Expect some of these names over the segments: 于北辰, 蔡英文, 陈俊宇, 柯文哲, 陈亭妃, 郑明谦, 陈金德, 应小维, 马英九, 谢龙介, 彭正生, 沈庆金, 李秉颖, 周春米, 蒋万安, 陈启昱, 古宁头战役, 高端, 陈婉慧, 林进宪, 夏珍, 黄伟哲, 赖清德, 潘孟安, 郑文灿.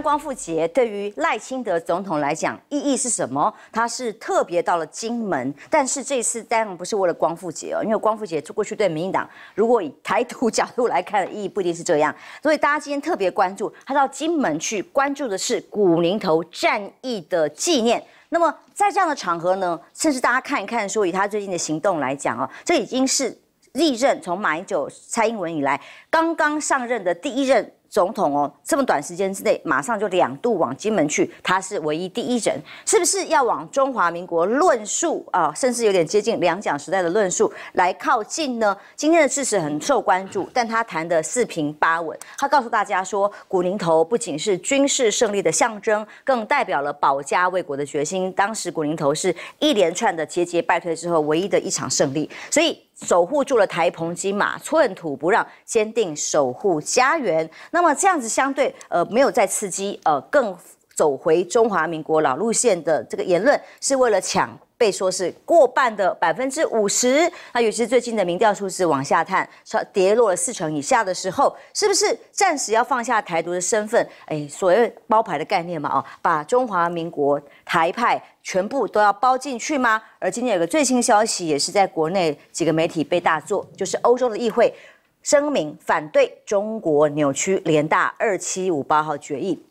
然，光复节对于赖清德总统来讲意义是什么？他是特别到了金门，但是这次当然不是为了光复节哦，因为光复节过去对民进党如果以台独角度来看的意义不一定是这样，所以大家今天特别关注他到金门去，关注的是古宁头战役的纪念。 那么在这样的场合呢，甚至大家看一看，说以他最近的行动来讲哦，这已经是历任从马英九、蔡英文以来刚刚上任的第一任总统哦，这么短时间之内马上就2度往金门去，他是唯一第一人，是不是要往中华民国论述啊，甚至有点接近两蒋时代的论述来靠近呢？今天的致辞很受关注，但他谈的4平8稳，他告诉大家说，古宁头不仅是军事胜利的象征，更代表了保家卫国的决心。当时古宁头是一连串的节节败退之后唯一的一场胜利，所以。 守护住了台澎金马，寸土不让，坚定守护家园。那么这样子相对没有再刺激更走回中华民国老路线的这个言论，是为了抢被说是过半的50%。那尤其是最近的民调数字往下探，跌落了40%以下的时候，是不是暂时要放下台独的身份？哎，所谓包牌的概念嘛，哦，把中华民国台派。 全部都要包进去吗？而今天有个最新消息，也是在国内几个媒体被大做，就是欧洲的议会声明反对中国扭曲联大2758号决议。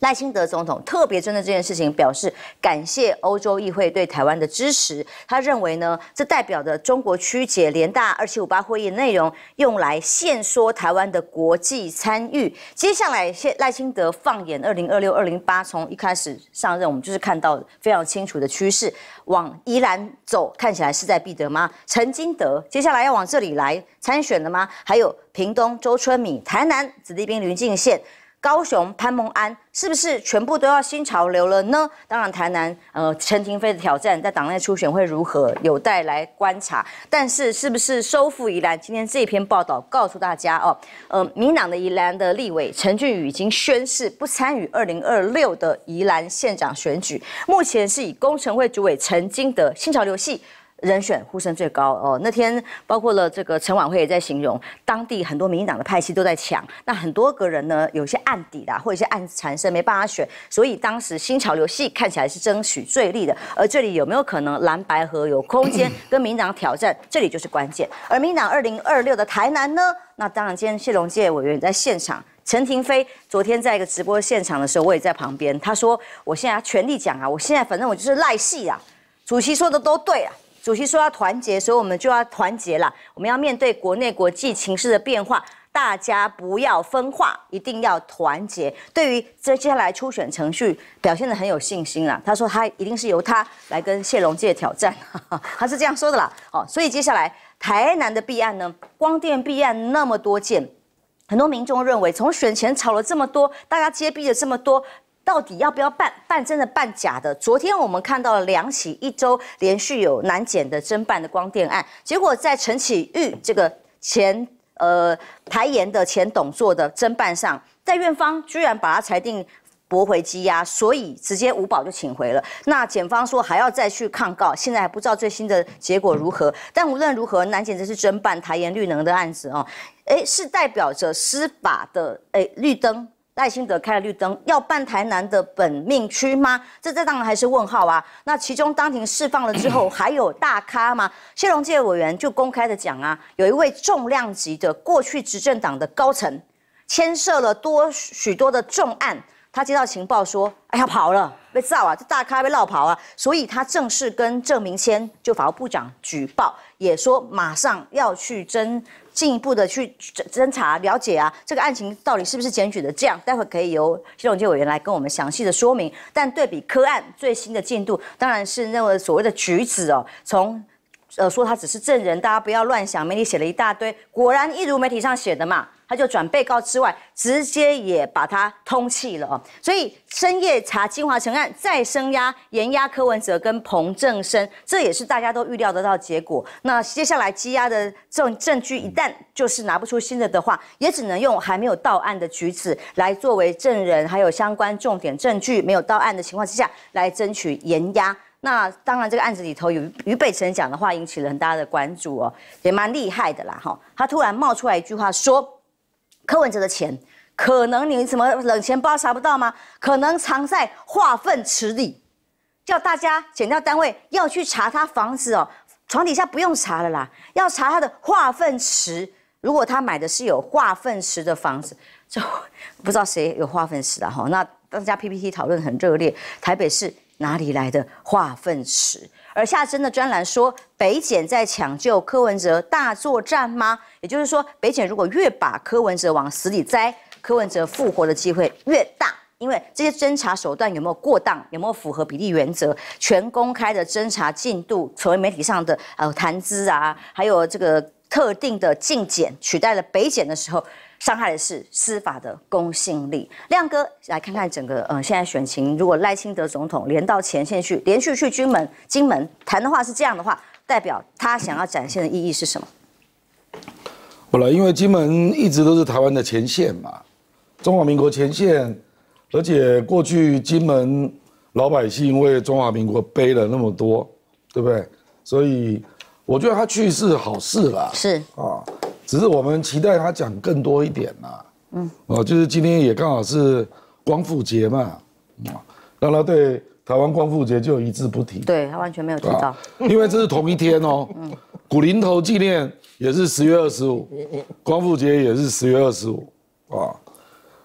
赖清德总统特别针对这件事情表示感谢欧洲议会对台湾的支持。他认为呢，这代表着中国曲解联大2758会议内容，用来限缩台湾的国际参与。接下来，赖清德放眼2026、2028，从一开始上任，我们就是看到非常清楚的趋势，往宜兰走，看起来势在必得吗？陈金德接下来要往这里来参选了吗？还有屏东周春米、台南子弟兵林进宪。 高雄潘孟安是不是全部都要新潮流了呢？当然，台南陈亭妃的挑战在党内初选会如何，有待来观察。但是，是不是收复宜兰？今天这篇报道告诉大家哦，民党的宜兰的立委陈俊宇已经宣誓不参与2026的宜兰县长选举，目前是以工程会主委陈金德新潮流系。 人选呼声最高哦，那天包括了这个陈婉慧也在形容，当地很多民进党的派系都在抢，那很多个人呢有些案底啦，或者一些案子缠身没办法选，所以当时新潮流系看起来是争取最力的，而这里有没有可能蓝白合有空间跟民进党挑战，这里就是关键。而民进党2026的台南呢，那当然今天谢龙介委员也在现场。 陈亭妃昨天在一个直播现场的时候，我也在旁边，他说我现在全力讲啊，我现在反正我就是赖系啊，主席说的都对啊。 主席说要团结，所以我们就要团结啦。我们要面对国内国际情势的变化，大家不要分化，一定要团结。对于接下来初选程序，表现得很有信心啦。他说他一定是由他来跟谢龙介挑战，他是这样说的啦。哦，所以接下来台南的弊案呢，光电弊案那么多件，很多民众认为从选前吵了这么多，大家揭弊了这么多。 到底要不要办？办真的办假的？昨天我们看到了两起1周连续有南检的侦办的光电案，结果在陈启昱这个前台盐的前董座的侦办上，在院方居然把他裁定驳回羁押，所以直接无保就请回了。那检方说还要再去抗告，现在还不知道最新的结果如何。但无论如何，南检这是侦办台盐绿能的案子哦，哎，是代表着司法的哎绿灯。 赖清德开了绿灯，要办台南的本命区吗？这当然还是问号啊。那其中当庭释放了之后，还有大咖吗？谢龙介委员就公开的讲啊，有一位重量级的过去执政党的高层，牵涉了许多的重案，他接到情报说，哎呀跑了，被造啊，这大咖被落跑啊，所以他正式跟郑明谦就法务部长举报，也说马上要去进一步的去侦查了解啊，这个案情到底是不是检举的？这样待会可以由谢龙介委员来跟我们详细的说明。但对比科案最新的进度，当然是那个所谓的橘子哦，从说他只是证人，大家不要乱想，媒体写了一大堆，果然一如媒体上写的嘛，他就转被告之外，直接也把他通缉了哦。所以深夜查金华城案，再升押严押柯文哲跟彭正生，这也是大家都预料得到结果。那接下来羁押的证据一旦 就是拿不出新的话，也只能用还没有到案的橘子来作为证人，还有相关重点证据没有到案的情况之下，来争取延押。那当然，这个案子里头有于北辰讲的话引起了很大的关注哦，也蛮厉害的啦哈。他突然冒出来一句话说，柯文哲的钱可能你什么冷钱包查不到吗？可能藏在化粪池里，叫大家检调单位要去查他房子哦，床底下不用查了啦，要查他的化粪池。如果他买的是有化粪池的房子，就不知道谁有化粪池啦哈。那大家 PPT 讨论很热烈，台北市哪里来的化粪池？ 而夏真的专栏说，北检在抢救柯文哲大作战吗？也就是说，北检如果越把柯文哲往死里栽，柯文哲复活的机会越大，因为这些侦查手段有没有过当，有没有符合比例原则，全公开的侦查进度，成为媒体上的谈资啊，还有这个特定的禁检取代了北检的时候，伤害的是司法的公信力。亮哥，来看看整个现在选情，如果赖清德总统连到前线去，连续去金门谈的话是这样的话，代表他想要展现的意义是什么？好了，因为金门一直都是台湾的前线嘛，中华民国前线，而且过去金门老百姓因为中华民国背了那么多，对不对？所以我觉得他去是好事啦。是啊。 只是我们期待他讲更多一点啦，嗯，哦，就是今天也刚好是光复节嘛，啊，让他对台湾光复节就一字不提，对他完全没有提到，因为这是同一天哦，嗯，古林头纪念也是10月25，光复节也是10月25，啊，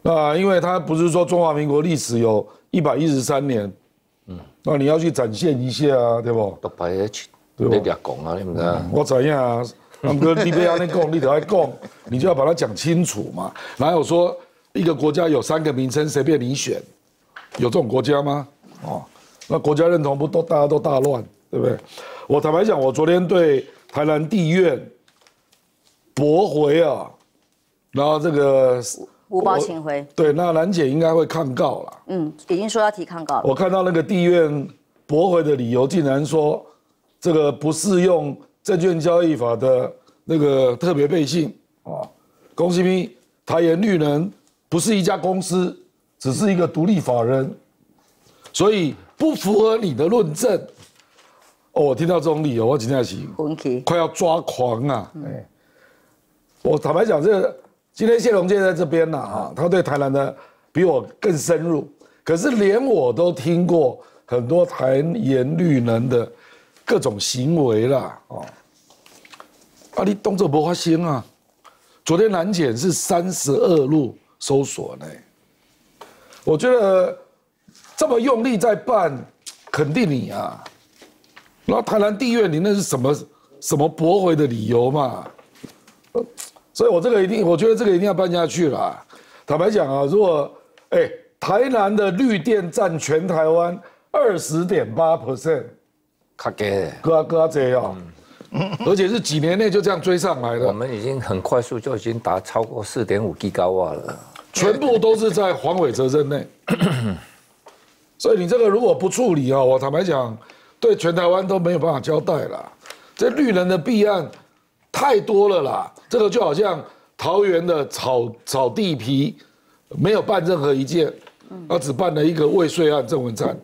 那因为他不是说中华民国历史有113年，嗯，那你要去展现一下啊，对不？都摆在去，对不？你俩讲啊，你们啊，我怎样啊？ 那么你不要那讲，你得爱讲，你就要把它讲清楚嘛。哪有说一个国家有3个名称随便你选，有这种国家吗？哦，那国家认同不都大家都大乱，对不对？我坦白讲，我昨天对台南地院驳回啊，然后这个无包请回，对，那兰姐应该会抗告啦。嗯，已经说要提抗告了。我看到那个地院驳回的理由，竟然说这个不适用。 证券交易法的那个特别背信啊，公司批台盐绿能不是一家公司，只是一个独立法人，所以不符合你的论证。哦，我听到这种理由，我今天起快要抓狂啊！哎，我坦白讲，这今天谢龙介在这边呢啊，他对台南的比我更深入，可是连我都听过很多台盐绿能的。 各种行为啦，哦，啊，你动作不发生啊！昨天南检是32路搜索呢，我觉得这么用力在办，肯定你啊。然后台南地院你那是什么驳回的理由嘛？所以我觉得这个一定要办下去啦。坦白讲啊，如果台南的绿电占全台湾20.8%。 哥啊这哦，而且是几年内就这样追上来的。我们已经很快速就已经达超过4.5吉瓦了，全部都是在黄伟哲任内。所以你这个如果不处理啊、哦，我坦白讲，对全台湾都没有办法交代啦。这绿能的弊案太多了啦，这个就好像桃园的炒地皮没有办任何一件，而只办了一个未遂案郑文灿。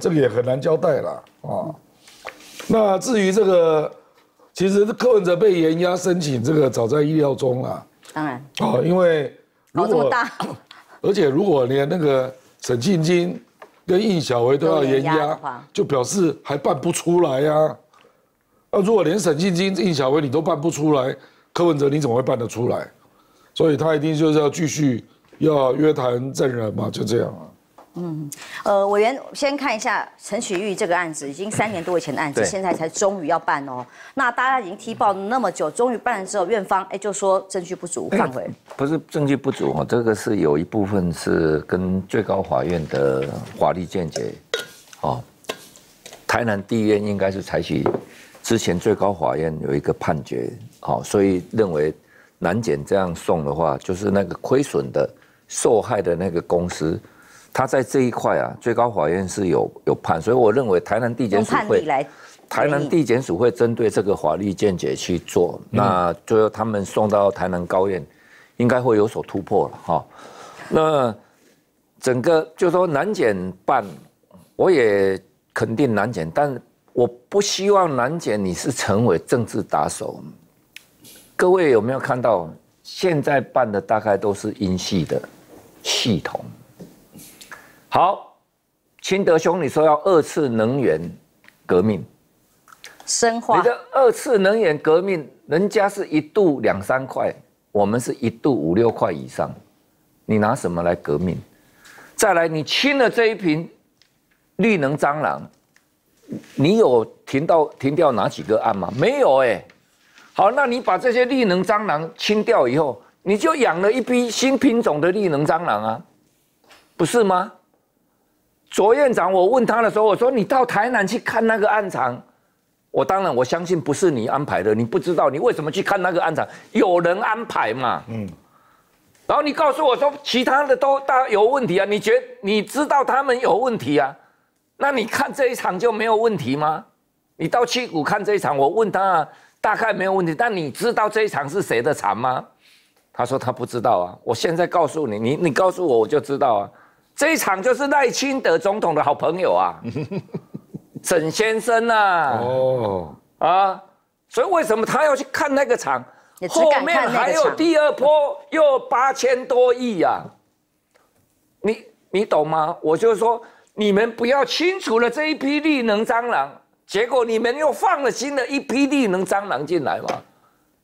这个也很难交代啦。啊。那至于这个，其实柯文哲被延押申请，这个早在意料中啦。当然。啊，因为如果，而且如果连那个沈庆金跟应小维都要延押，就表示还办不出来呀。那如果连沈庆金、应小维你都办不出来，柯文哲你怎么会办得出来？所以他一定就是要继续要约谈证人嘛，就这样啊。 嗯，委员先看一下陈启昱这个案子，已经3年多以前的案子，现在才终于要办哦。那大家已经踢爆了那么久，终于办了之后，院方就说证据不足，放回。不是证据不足哦，这个是有一部分是跟最高法院的法律见解，哦，台南地院应该是采取之前最高法院有一个判决，好、哦，所以认为南检这样送的话，就是那个亏损的受害的那个公司。 他在这一块啊，最高法院是有判，所以我认为台南地检署会，台南地检署会针对这个法律见解去做，那最后他们送到台南高院，应该会有所突破了哈。那整个就说南检办，我也肯定南检，但我不希望南检你是成为政治打手。各位有没有看到现在办的大概都是英系的系统。好，清德兄，你说要二次能源革命，深化。你的二次能源革命，人家是一度2、3块，我们是一度5、6块以上，你拿什么来革命？再来，你清了这一瓶绿能蟑螂，你有停掉哪几个案吗？没有哎、欸。 好，那你把这些绿能蟑螂清掉以后，你就养了一批新品种的绿能蟑螂啊，不是吗？左院长，我问他的时候，我说你到台南去看那个案场，我当然我相信不是你安排的，你不知道你为什么去看那个案场，有人安排嘛，嗯。然后你告诉我说其他的都大有问题啊，你觉得你知道他们有问题啊，那你看这一场就没有问题吗？你到七股看这一场，我问他、啊。 大概没有问题，但你知道这一场是谁的场吗？他说他不知道啊。我现在告诉你，你告诉我，我就知道啊。这一场就是赖清德总统的好朋友啊，沈先生啊。哦啊，所以为什么他要去看那个场？后面还有第二波又8000多亿啊。你懂吗？我就说你们不要清除了这一批绿能蟑螂。 结果你们又放了新的一批绿能蟑螂进来嘛，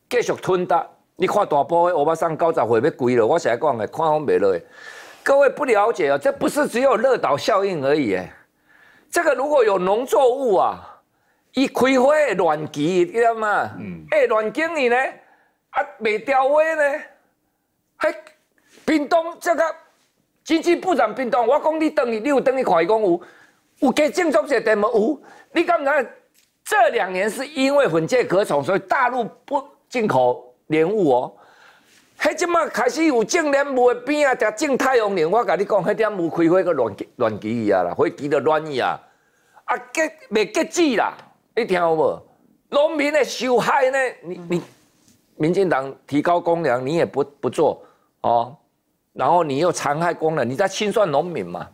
继续吞大。你看大埔的，我巴上高早会要跪了。我现在讲的，看风袂落。各位不了解啊、哦，这不是只有热岛效应而已。这个如果有农作物啊，伊开花会乱枝，知道吗？嗯。哎，乱枝你呢？啊，未掉花呢？还屏东这个经济部长屏东，我讲你等你有等你看伊讲有加种作些地嘛有。 你刚才这2年是因为粉介壳虫，所以大陆不进口莲雾哦。迄即马开始有种莲雾的边啊，食种太阳莲。我甲你讲，迄点雾开花个乱枝伊啊啦，花枝都乱伊啊，啊结未结籽啦？你听有无？农民的受害呢？你，民进党提高公粮，你也不做哦，然后你又残害公粮，你在清算农民嘛？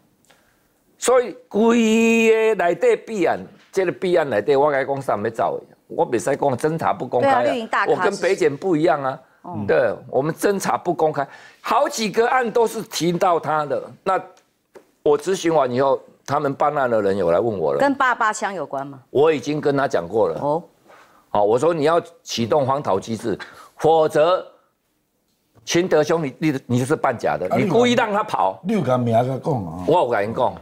所以规个内底弊案。 这个弊案内底，我该讲啥没走，我袂使讲侦查不公开、啊。我跟北检不一样啊，嗯、对，我们侦查不公开，好几个案都是提到他的。那我咨询完以后，他们办案的人有来问我了，跟88枪有关吗？我已经跟他讲过了。哦，好，我说你要启动荒逃机制，否则清德兄你就是办假的，啊、你故意让他跑。你有甲名甲讲啊？我有甲因讲。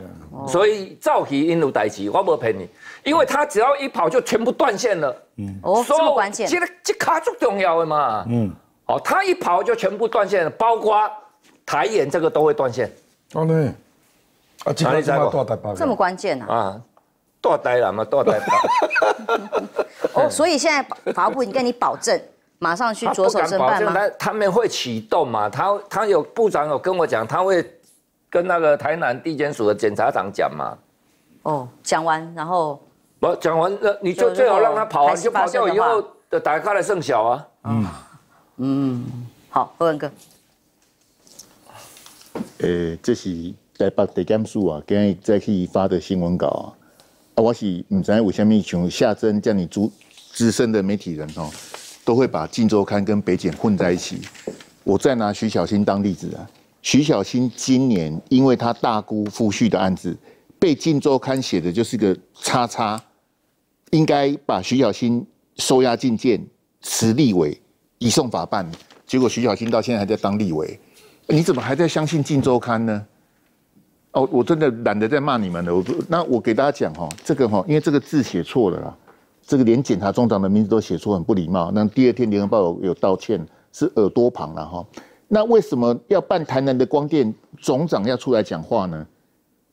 所以早期因有代志，我无骗你，因为他只要一跑就全部断线了。嗯，哦，这么关键，这卡最重要的嘛。嗯，哦，他一跑就全部断线了，包括台演这个都会断线。哦呢，啊，这个这么关键啊！啊，大台人嘛，大台人。哦，所以现在法务部已经跟你保证。 马上去着手侦办吗？他们会启动嘛？他有部长有跟我讲，他会跟那个台南地检署的检察长讲嘛。哦，讲完然后不讲完，你就最好让他跑、啊，你就跑掉以后的打开来剩小啊。嗯嗯，好，何文哥。这是台北地检署啊，今日再去发的新闻稿啊。啊，我是唔知为虾米像夏珍这样你资深的媒体人哦。 都会把《镜周刊》跟北检混在一起。我再拿徐小新当例子啊，徐小新今年因为他大姑父婿的案子，被《镜周刊》写的就是个叉叉，应该把徐小新收押禁见，辞立委，移送法办。结果徐小新到现在还在当立委，你怎么还在相信《镜周刊》呢？哦，我真的懒得再骂你们了。那我给大家讲哦，这个哦，因为这个字写错了啦。 这个连检察总长的名字都写出很不礼貌，那第二天联合报有道歉，是耳朵旁了哈。那为什么要办台南的光电总长要出来讲话呢？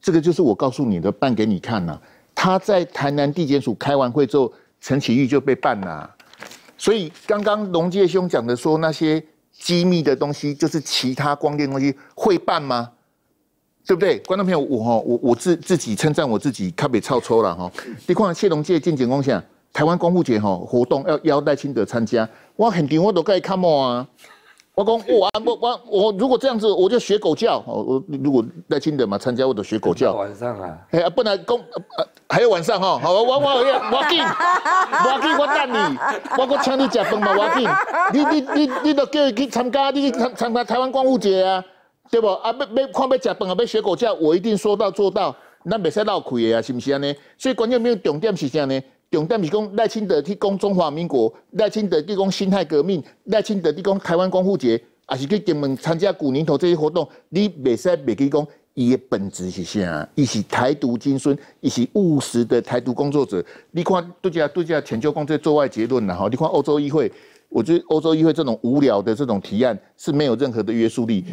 这个就是我告诉你的，办给你看呐。他在台南地检署开完会之后，陈启昱就被办啦。所以刚刚龙介兄讲的说那些机密的东西，就是其他光电东西会办吗？ 对不对，观众朋友，我自己称赞我自己，较袂臭臭啦哈。你看谢龙介进检讲啥？ 台湾光复节吼活动要邀赖清德参加，我现场我都该看莫啊，我讲我啊我如果这样子，我就学狗叫。我如果赖清德嘛参加，我就学狗叫。晚上啊，哎呀，本来公还有晚上哈，好我等你，我搁请你食饭嘛，我紧。你都叫伊去参加，你去参加台湾光复节啊，对不？啊，要看要食饭啊，要学狗叫，我一定说到做到，咱袂使闹开的啊，是不是安尼？所以关键没有重点是啥呢？ 重点是讲赖清德去讲中华民国，赖清德去讲辛亥革命，赖清德去讲台湾光复节，也是去金门参加古宁头这些活动，你袂使袂去讲伊的本质是啥？伊是台独金孙，伊是务实的台独工作者。你看对家前就讲这做外结论啦哈，你看欧洲议会。 我觉得欧洲议会这种无聊的这种提案是没有任何的约束力。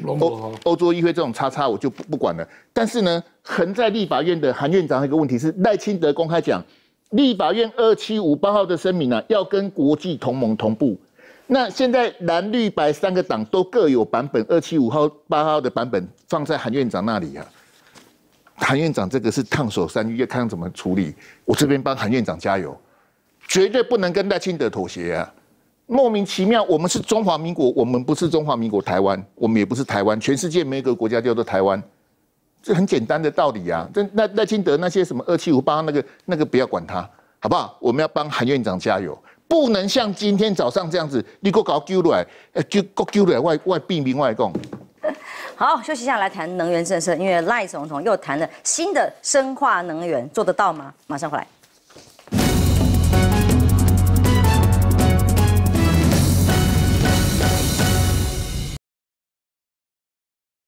欧洲议会这种叉叉我就不管了。但是呢，横在立法院的韩院长一个问题是，赖清德公开讲，立法院2758号的声明啊，要跟国际同盟同步。那现在蓝绿白三个党都各有版本，2758号的版本放在韩院长那里啊。韩院长这个是烫手山芋，要看怎么处理。我这边帮韩院长加油，绝对不能跟赖清德妥协啊。 莫名其妙，我们是中华民国，我们不是中华民国台湾，我们也不是台湾，全世界没有一个国家叫做台湾，这很简单的道理啊。这赖清德那些什么2758那个不要管他，好不好？我们要帮韩院长加油，不能像今天早上这样子，你给我搞揪出来，揪出来，外避名外供。 好，休息一下来谈能源政策，因为赖总统又谈了新的深化能源，做得到吗？马上回来。